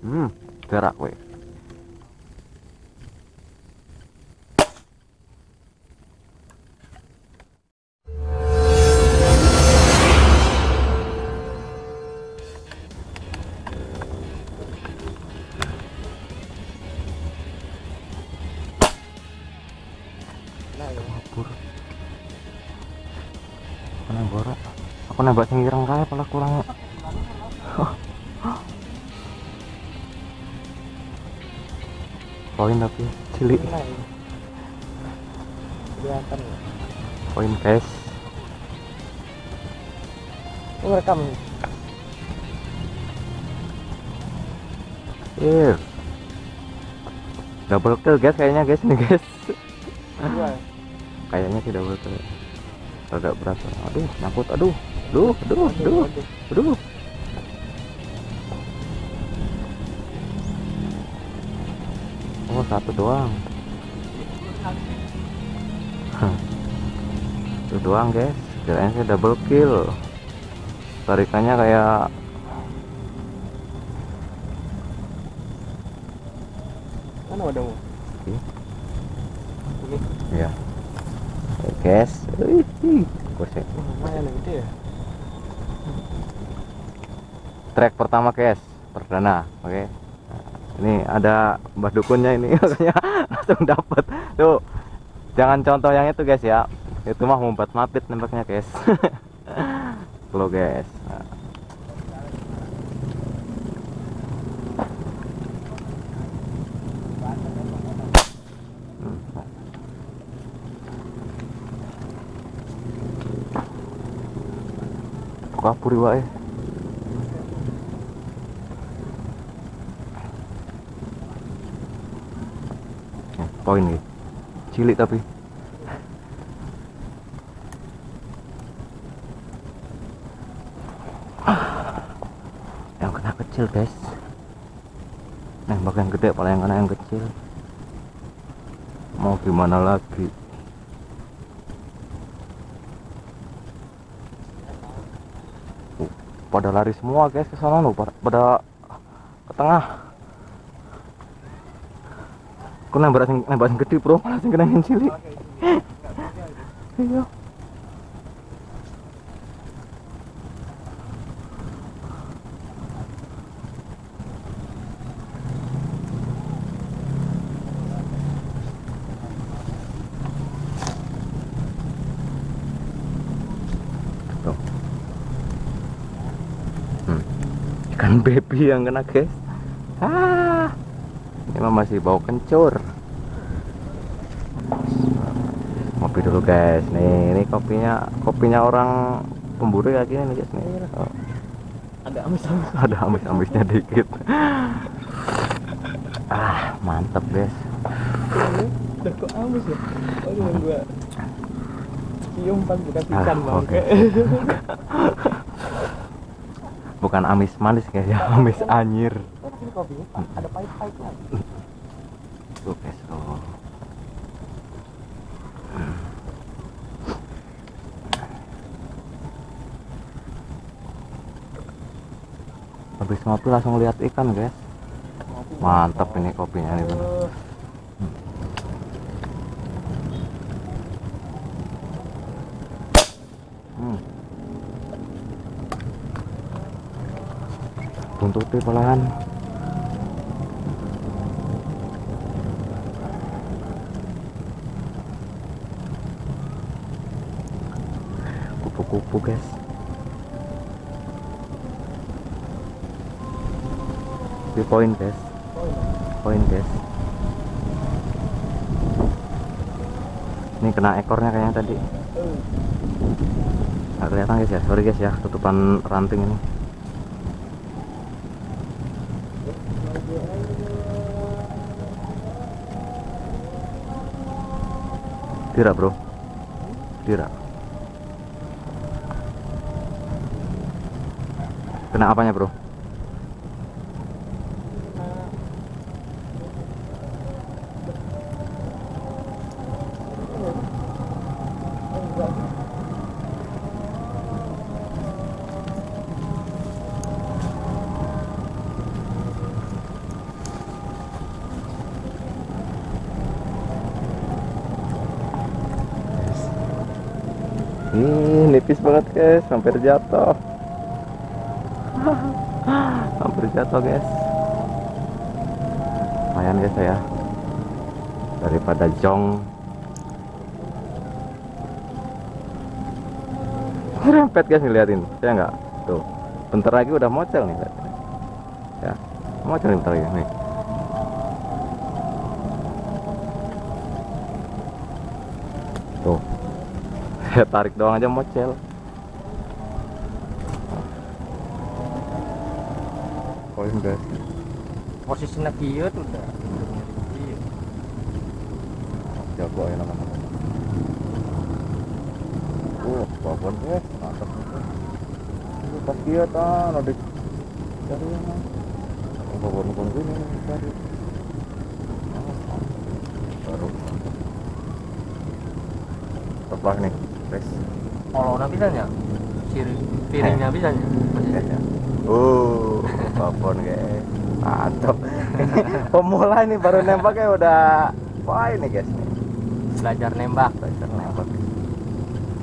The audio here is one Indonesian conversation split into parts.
Gerak kowe. Aku nembak sing ireng kae pala kurang. Poin tapi cilik. Poin guys. Ini rekam. Double kill guys kayaknya guys nih guys. Kayaknya sih double kill. Agak berat. Aduh, nyangkut. Aduh. Oh, satu doang. Itu doang, guys. Kirain saya double kill. Tarikannya kayak mana ada mu? Iya. Guys, kosek. Track pertama guys, perdana, oke. Ini ada mbah dukunnya ini, makanya langsung dapat. Tuh, jangan contoh yang itu guys ya. Itu mah membuat mapit nembaknya guys. Lo guys. Kapuri wae. Poin nih. Cilik tapi. Yang kena kecil, guys. Nah, bagian gede paling yang kena yang kecil. Mau gimana lagi? Pada lari semua guys ke sana loh, pada ke tengah. Aku nembak gede bro, malah sing kena yang cilik. Iya. Baby yang kena guys. Ini masih bau kencur. Kopi dulu guys. Nih, ini kopinya orang pemburu kayak gini guys nih. Oh. Ada amis-amisnya dikit. Mantap guys. Udah kok amis ya? Oh, cuman gua cium pas buka pisan bang. Bukan amis manis guys ya, amis anjir. Ada pahit-pahitnya. Tuh guys, oh. Habis ngopi langsung lihat ikan guys. Mantap ini kopinya nih bener. Buntuti pelahan. Kupu-kupu guys. Di poin guys. Ini kena ekornya kayaknya tadi. Nggak kelihatan guys ya, sorry guys ya, tutupan ranting ini. Dira bro, kena apanya bro? tipis banget guys, hampir jatuh. Hampir jatuh guys. Lumayan guys ya, daripada jong. Rempet guys ngeliatin, saya nggak tuh. Bentar lagi udah mocel nih guys. Ya, mocel nih bentar lagi nih. Tuh, saya tarik doang aja mocel. Koin guys. Posisinya kieu tuh udah. Jago ya teman-teman. Babon guys, mantap banget. Ini pasti ya tan, ada cari yang babon-babon gini cari. Baru. Teplak nih, guys. Kalau udah bisanya, piringnya bisanya. Oh, babon guys, mantap. Pemula ini baru nembaknya udah wah ini guys. Belajar nembak.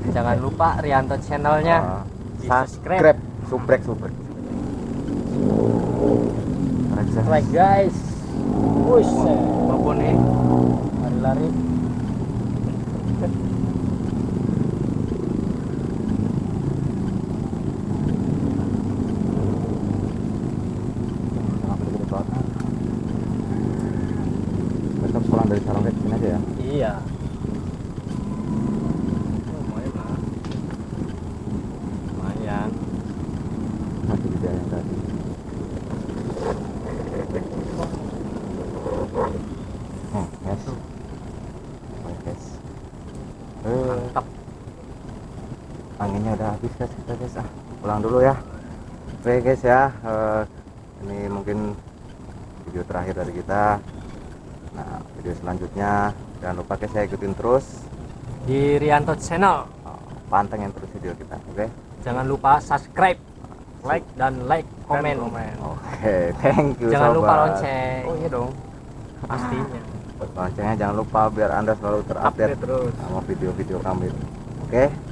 Jangan lupa Riyanto channelnya subscribe. Subrek. Like guys. Push. Babon nih. Lari-lari. Besok pulang dari sarang ke sini aja ya. Iya. Mantap. Anginnya udah habis guys, kita guys pulang dulu ya. Oke guys ya, ini mungkin video terakhir dari kita. Nah, video selanjutnya jangan lupa guys, saya ikutin terus di Riyanto channel. Pantengin terus video kita, oke? Jangan lupa subscribe, like, komen. Oke, thank you. Jangan lupa lonceng. Oh iya dong, pastinya. Buat loncengnya jangan lupa biar Anda selalu terupdate sama video-video kami. Oke.